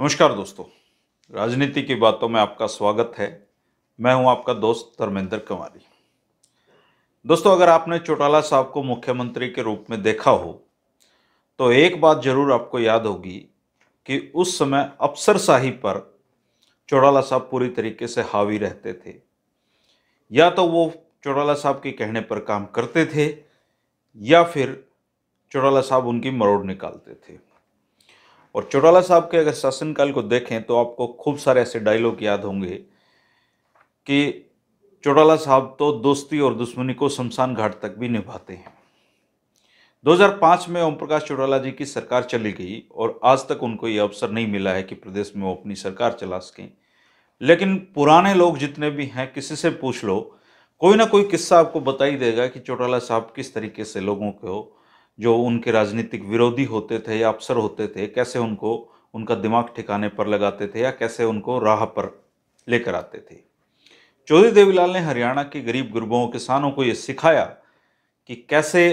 नमस्कार दोस्तों, राजनीति की बातों में आपका स्वागत है। मैं हूं आपका दोस्त धर्मेंद्र कंवारी। दोस्तों, अगर आपने चौटाला साहब को मुख्यमंत्री के रूप में देखा हो तो एक बात जरूर आपको याद होगी कि उस समय अफसरशाही पर चौटाला साहब पूरी तरीके से हावी रहते थे। या तो वो चौटाला साहब के कहने पर काम करते थे या फिर चौटाला साहब उनकी मरोड़ निकालते थे। और चौटाला साहब के अगर शासनकाल को देखें तो आपको खूब सारे ऐसे डायलॉग याद होंगे कि चौटाला साहब तो दोस्ती और दुश्मनी को शमशान घाट तक भी निभाते हैं। 2005 में ओम प्रकाश चौटाला जी की सरकार चली गई और आज तक उनको ये अवसर नहीं मिला है कि प्रदेश में वो अपनी सरकार चला सकें। लेकिन पुराने लोग जितने भी हैं, किसी से पूछ लो, कोई ना कोई किस्सा आपको बता ही देगा कि चौटाला साहब किस तरीके से लोगों को, जो उनके राजनीतिक विरोधी होते थे या अफसर होते थे, कैसे उनको उनका दिमाग ठिकाने पर लगाते थे या कैसे उनको राह पर लेकर आते थे। चौधरी देवीलाल ने हरियाणा के गरीब गुरबों किसानों को ये सिखाया कि कैसे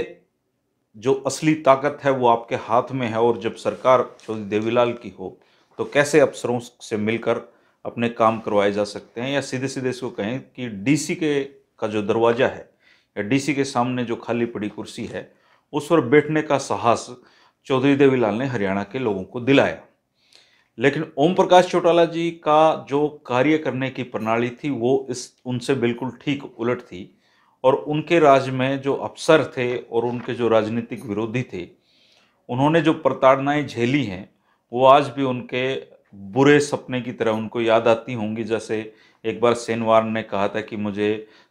जो असली ताकत है वो आपके हाथ में है, और जब सरकार चौधरी देवीलाल की हो तो कैसे अफसरों से मिलकर अपने काम करवाए जा सकते हैं। या सीधे सीधे इसको कहें कि डीसी का जो दरवाज़ा है या डीसी के सामने जो खाली पड़ी कुर्सी है उस पर बैठने का साहस चौधरी देवीलाल ने हरियाणा के लोगों को दिलाया। लेकिन ओम प्रकाश चौटाला जी का जो कार्य करने की प्रणाली थी वो उनसे बिल्कुल ठीक उलट थी। और उनके राज में जो अफसर थे और उनके जो राजनीतिक विरोधी थे, उन्होंने जो प्रताड़नाएँ झेली हैं वो आज भी उनके बुरे सपने की तरह उनको याद आती होंगी। जैसे एक बार सेनवार ने कहा था कि मुझे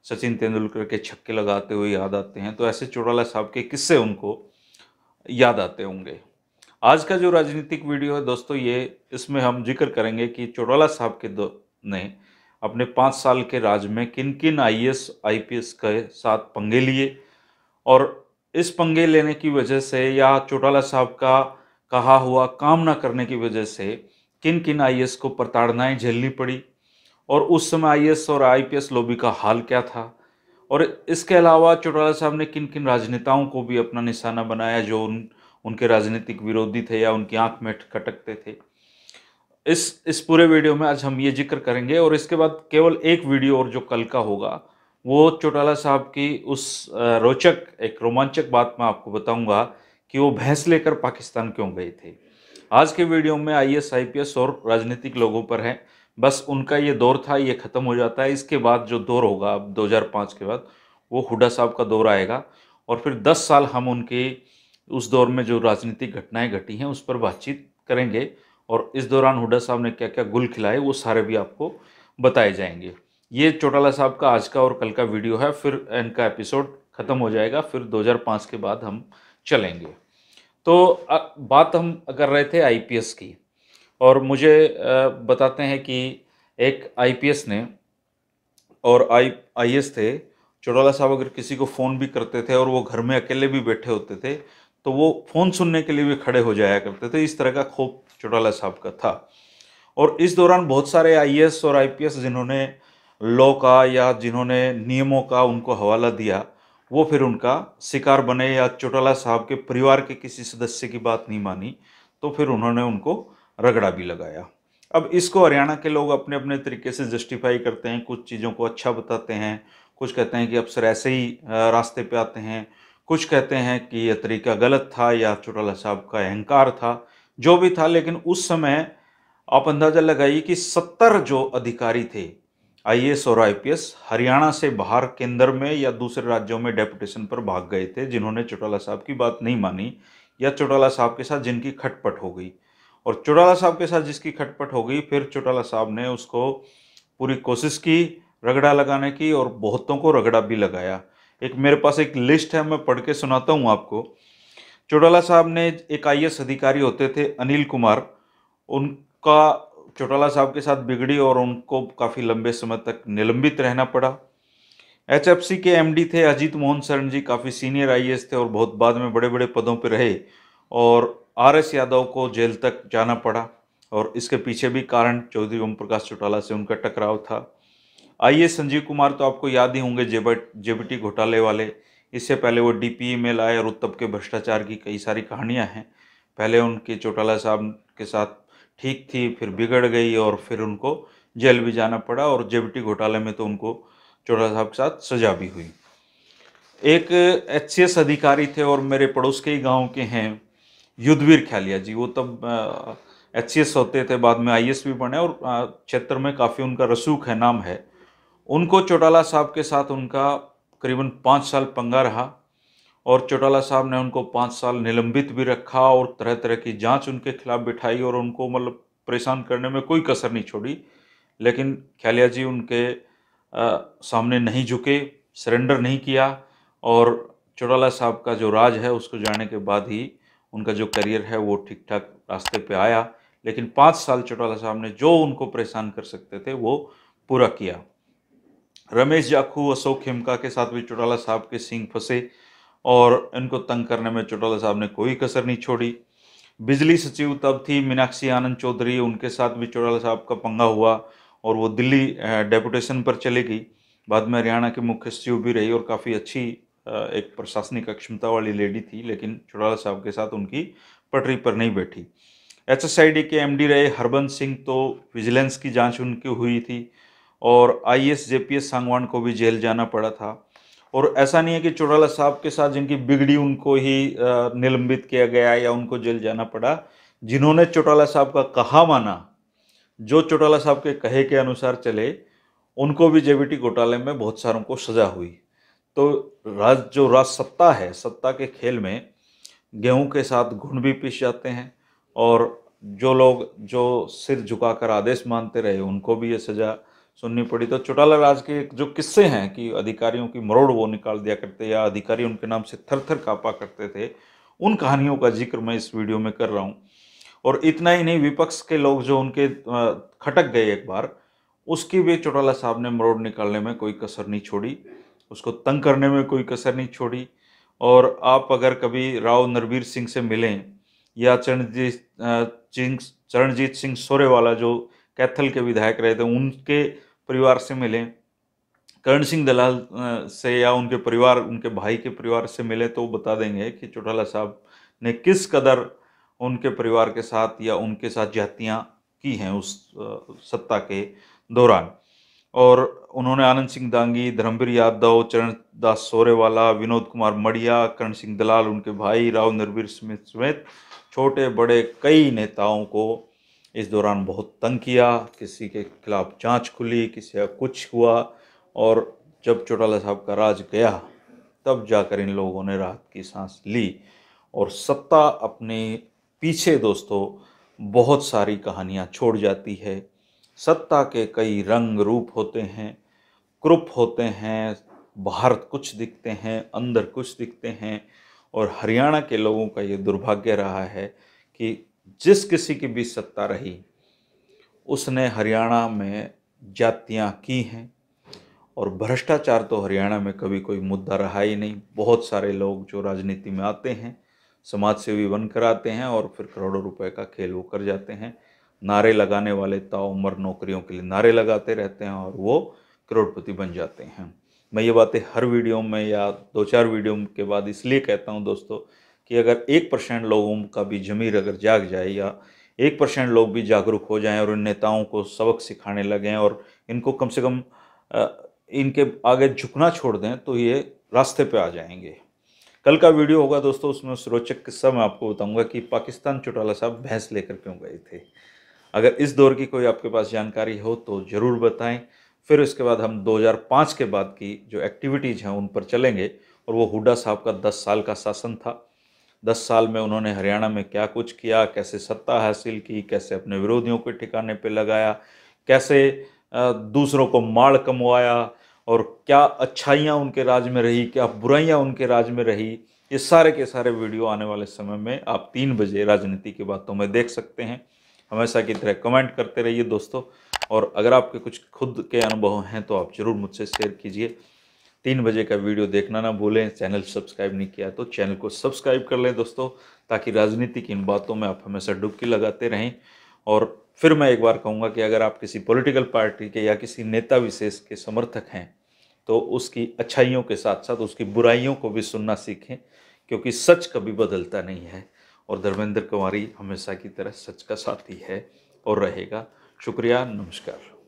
सचिन तेंदुलकर के छक्के लगाते हुए याद आते हैं, तो ऐसे चौटाला साहब के किस्से उनको याद आते होंगे। आज का जो राजनीतिक वीडियो है दोस्तों, ये इसमें हम जिक्र करेंगे कि चौटाला साहब के ने अपने 5 साल के राज में किन किन IAS IPS के साथ पंगे लिए, और इस पंगे लेने की वजह से या चौटाला साहब का कहा हुआ काम ना करने की वजह से किन किन IAS को प्रताड़नाएँ झेलनी पड़ी, और उस समय IAS और IPS लॉबी का हाल क्या था, और इसके अलावा चौटाला साहब ने किन किन राजनेताओं को भी अपना निशाना बनाया जो उनके राजनीतिक विरोधी थे या उनकी आंख में खटकते थे। इस पूरे वीडियो में आज हम ये जिक्र करेंगे। और इसके बाद केवल एक वीडियो और जो कल का होगा वो चौटाला साहब की उस रोचक एक रोमांचक बात मैं आपको बताऊँगा कि वो भैंस लेकर पाकिस्तान क्यों गए थे। आज के वीडियो में IAS IPS और राजनीतिक लोगों पर है, बस उनका ये दौर था, ये ख़त्म हो जाता है। इसके बाद जो दौर होगा अब 2005 के बाद वो हुड्डा साहब का दौर आएगा, और फिर 10 साल हम उनके उस दौर में जो राजनीतिक घटनाएं घटी हैं उस पर बातचीत करेंगे, और इस दौरान हुड्डा साहब ने क्या क्या गुल खिलाए वो सारे भी आपको बताए जाएंगे। ये चौटाला साहब का आज का और कल का वीडियो है, फिर इनका एपिसोड ख़त्म हो जाएगा, फिर 2005 के बाद हम चलेंगे। तो बात हम कर रहे थे IPS की, और मुझे बताते हैं कि एक IPS ने और IAS थे, चौटाला साहब अगर किसी को फ़ोन भी करते थे और वो घर में अकेले भी बैठे होते थे तो वो फ़ोन सुनने के लिए भी खड़े हो जाया करते थे। इस तरह का खौफ चौटाला साहब का था। और इस दौरान बहुत सारे IAS और IPS जिन्होंने लॉ का या जिन्होंने नियमों का उनको हवाला दिया वो फिर उनका शिकार बने, या चौटाला साहब के परिवार के किसी सदस्य की बात नहीं मानी तो फिर उन्होंने उनको रगड़ा भी लगाया। अब इसको हरियाणा के लोग अपने अपने तरीके से जस्टिफाई करते हैं, कुछ चीज़ों को अच्छा बताते हैं, कुछ कहते हैं कि अफसर ऐसे ही रास्ते पे आते हैं, कुछ कहते हैं कि यह तरीका गलत था या चौटाला साहब का अहंकार था, जो भी था। लेकिन उस समय आप अंदाज़ा लगाइए कि 70 जो अधिकारी थे IAS और IPS हरियाणा से बाहर केंद्र में या दूसरे राज्यों में डेपुटेशन पर भाग गए थे, जिन्होंने चौटाला साहब की बात नहीं मानी या चौटाला साहब के साथ जिनकी खटपट हो गई। और चौटाला साहब के साथ जिसकी खटपट हो गई, फिर चौटाला साहब ने उसको पूरी कोशिश की रगड़ा लगाने की, और बहुतों को रगड़ा भी लगाया। एक मेरे पास एक लिस्ट है, मैं पढ़ के सुनाता हूँ आपको। चौटाला साहब ने एक IAS अधिकारी होते थे अनिल कुमार, उनका चौटाला साहब के साथ बिगड़ी और उनको काफ़ी लंबे समय तक निलंबित रहना पड़ा। HFC के MD थे अजीत मोहन सरन जी, काफ़ी सीनियर IAS थे और बहुत बाद में बड़े बड़े पदों पर रहे, और RS यादव को जेल तक जाना पड़ा, और इसके पीछे भी कारण चौधरी ओम प्रकाश चौटाला से उनका टकराव था। आइए संजीव कुमार तो आपको याद ही होंगे, जेबीटी घोटाले वाले। इससे पहले वो डीपीई में लाए और तब के भ्रष्टाचार की कई सारी कहानियां हैं। पहले उनकी चौटाला साहब के साथ ठीक थी, फिर बिगड़ गई और फिर उनको जेल भी जाना पड़ा और जेबीटी घोटाले में तो उनको चौटाला साहब के साथ सजा भी हुई। एक एचसीएस अधिकारी थे और मेरे पड़ोस के ही गाँव के हैं, युद्धवीर ख्यालिया जी। वो तब एचसीएस होते थे, बाद में आईएएस भी बने और क्षेत्र में काफ़ी उनका रसूख है, नाम है। उनको चौटाला साहब के साथ उनका करीबन 5 साल पंगा रहा और चौटाला साहब ने उनको 5 साल निलंबित भी रखा और तरह तरह की जांच उनके खिलाफ बिठाई और उनको मतलब परेशान करने में कोई कसर नहीं छोड़ी। लेकिन ख्यालिया जी उनके सामने नहीं झुके, सरेंडर नहीं किया और चौटाला साहब का जो राज है उसको जाने के बाद ही उनका जो करियर है वो ठीक ठाक रास्ते पे आया। लेकिन 5 साल चौटाला साहब ने जो उनको परेशान कर सकते थे वो पूरा किया। रमेश जाखू, अशोक हेमका के साथ भी चौटाला साहब के सींग फंसे और इनको तंग करने में चौटाला साहब ने कोई कसर नहीं छोड़ी। बिजली सचिव तब थी मीनाक्षी आनंद चौधरी, उनके साथ भी चौटाला साहब का पंगा हुआ और वो दिल्ली डेपुटेशन पर चली गई। बाद में हरियाणा के मुख्य सचिव भी रही और काफ़ी अच्छी एक प्रशासनिक अक्षमता वाली लेडी थी, लेकिन चौटाला साहब के साथ उनकी पटरी पर नहीं बैठी। HSID के MD रहे हरबंस सिंह, तो विजिलेंस की जांच उनकी हुई थी और IAS JPS सांगवान को भी जेल जाना पड़ा था। और ऐसा नहीं है कि चौटाला साहब के साथ जिनकी बिगड़ी उनको ही निलंबित किया गया या उनको जेल जाना पड़ा। जिन्होंने चौटाला साहब का कहा माना, जो चौटाला साहब के कहे के अनुसार चले, उनको भी जेबीटी घोटाले में बहुत सारों को सजा हुई। तो जो राज सत्ता है, सत्ता के खेल में गेहूं के साथ घुन भी पिस जाते हैं और जो लोग जो सिर झुकाकर आदेश मानते रहे उनको भी ये सज़ा सुननी पड़ी। तो चौटाला राज के जो किस्से हैं कि अधिकारियों की मरोड़ वो निकाल दिया करते या अधिकारी उनके नाम से थर थर काँपा करते थे, उन कहानियों का जिक्र मैं इस वीडियो में कर रहा हूँ। और इतना ही नहीं, विपक्ष के लोग जो उनके खटक गए एक बार, उसकी भी चौटाला साहब ने मरोड़ निकालने में कोई कसर नहीं छोड़ी, उसको तंग करने में कोई कसर नहीं छोड़ी। और आप अगर कभी राव नरवीर सिंह से मिलें या चरणजीत सिंह सोरेवाला जो कैथल के विधायक रहे थे उनके परिवार से मिलें, करण सिंह दलाल से या उनके परिवार, उनके भाई के परिवार से मिलें, तो वो बता देंगे कि चौटाला साहब ने किस कदर उनके परिवार के साथ या उनके साथ ज्यादतियाँ की हैं उस सत्ता के दौरान। और उन्होंने आनंद सिंह दांगी, धर्मवीर यादव, चरण दास सोरेवाला, विनोद कुमार मडिया, करण सिंह दलाल, उनके भाई राव नरवीर सिंह समेत छोटे बड़े कई नेताओं को इस दौरान बहुत तंग किया। किसी के खिलाफ जांच खुली, किसी का कुछ हुआ और जब चौटाला साहब का राज गया तब जाकर इन लोगों ने राहत की सांस ली। और सत्ता अपने पीछे दोस्तों बहुत सारी कहानियां छोड़ जाती है। सत्ता के कई रंग रूप होते हैं, क्रूप होते हैं, बाहर कुछ दिखते हैं, अंदर कुछ दिखते हैं। और हरियाणा के लोगों का ये दुर्भाग्य रहा है कि जिस किसी की भी सत्ता रही उसने हरियाणा में जातियाँ की हैं। और भ्रष्टाचार तो हरियाणा में कभी कोई मुद्दा रहा ही नहीं। बहुत सारे लोग जो राजनीति में आते हैं समाज सेवी बनकर आते हैं और फिर करोड़ों रुपए का खेल वो कर जाते हैं। नारे लगाने वाले ताउम्र नौकरियों के लिए नारे लगाते रहते हैं और वो करोड़पति बन जाते हैं। मैं ये बातें हर वीडियो में या 2-4 वीडियो के बाद इसलिए कहता हूं दोस्तों कि अगर 1% लोगों का भी ज़मीर अगर जाग जाए या 1% लोग भी जागरूक हो जाएं और इन नेताओं को सबक सिखाने लगें और इनको कम से कम इनके आगे झुकना छोड़ दें तो ये रास्ते पर आ जाएंगे। कल का वीडियो होगा दोस्तों, उसमें उस रोचक किस्सा मैं आपको बताऊँगा कि पाकिस्तान चौटाला साहब भैंस लेकर क्यों गए थे। अगर इस दौर की कोई आपके पास जानकारी हो तो ज़रूर बताएं। फिर उसके बाद हम 2005 के बाद की जो एक्टिविटीज़ हैं उन पर चलेंगे। और वो हुड्डा साहब का 10 साल का शासन था। 10 साल में उन्होंने हरियाणा में क्या कुछ किया, कैसे सत्ता हासिल की, कैसे अपने विरोधियों को ठिकाने पे लगाया, कैसे दूसरों को माड़ कमवाया और क्या अच्छाइयाँ उनके राज में रही, क्या बुराइयाँ उनके राज में रही। ये सारे के सारे वीडियो आने वाले समय में आप 3 बजे राजनीति की बातों में देख सकते हैं। हमेशा की तरह कमेंट करते रहिए दोस्तों। और अगर आपके कुछ खुद के अनुभव हैं तो आप ज़रूर मुझसे शेयर कीजिए। 3 बजे का वीडियो देखना ना भूलें। चैनल सब्सक्राइब नहीं किया तो चैनल को सब्सक्राइब कर लें दोस्तों, ताकि राजनीति की इन बातों में आप हमेशा डुबकी लगाते रहें। और फिर मैं एक बार कहूँगा कि अगर आप किसी पॉलिटिकल पार्टी के या किसी नेता विशेष के समर्थक हैं तो उसकी अच्छाइयों के साथ साथ उसकी बुराइयों को भी सुनना सीखें, क्योंकि सच कभी बदलता नहीं है और धर्मेंद्र कंवारी हमेशा की तरह सच का साथी है और रहेगा। शुक्रिया, नमस्कार।